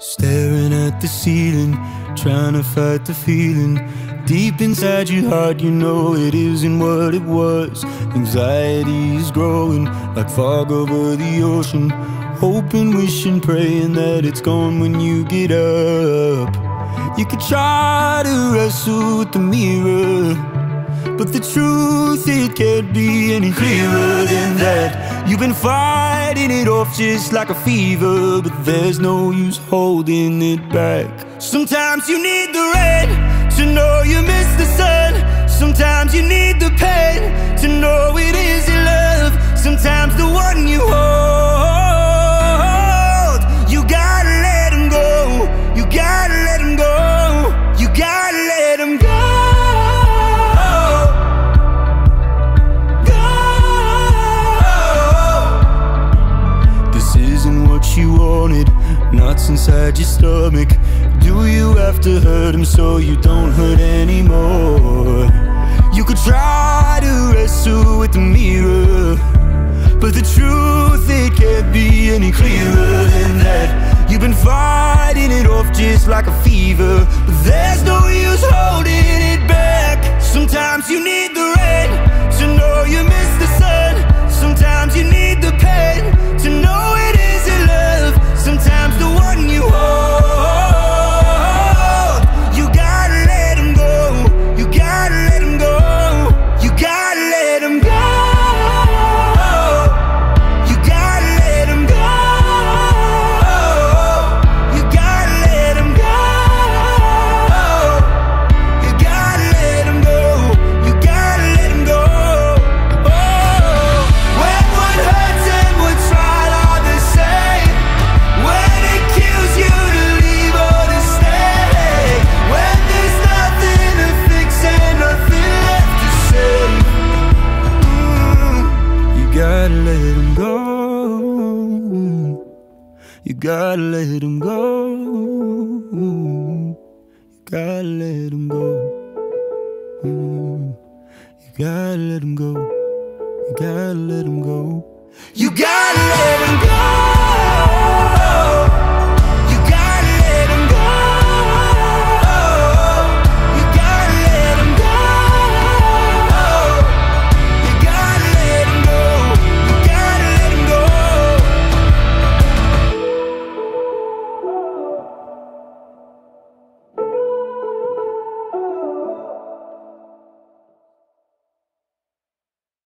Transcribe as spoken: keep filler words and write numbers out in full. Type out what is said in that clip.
Staring at the ceiling, trying to fight the feeling. Deep inside your heart, you know it isn't what it was. Anxiety is growing like fog over the ocean. Hoping, wishing, praying that it's gone when you get up. You could try to wrestle with the mirror, but the truth, it can't be any clearer than that. You've been fighting it off just like a fever, but there's no use holding it back. Sometimes you need the rain to know you miss the sun. Sometimes you need the pain to know it isn't love. Sometimes the one you hold, you gotta let him go. You gotta let him go. You gotta let him go. You wanted, knots inside your stomach. Do you have to hurt him so you don't hurt anymore? You could try to wrestle with the mirror, but the truth, it can't be any clearer than that. You've been fighting it off just like a fever, but there's no use holding it back. Sometimes you need the rain to know you miss the sun. Sometimes you need the pain to know it is. Sometimes the one you hold, you gotta let him go. You gotta let him go. You gotta let him go. You gotta let him go. You gotta let him go. You gotta let him go. You gotta let him go. When one hurts and one tries all the same. When it kills you to leave or to stay. When there's nothing to fix and nothing left to say. Mm, you gotta let him go. You gotta let him go. You gotta let him go. Mm, you gotta let him go. You gotta let him go. You gotta let him go.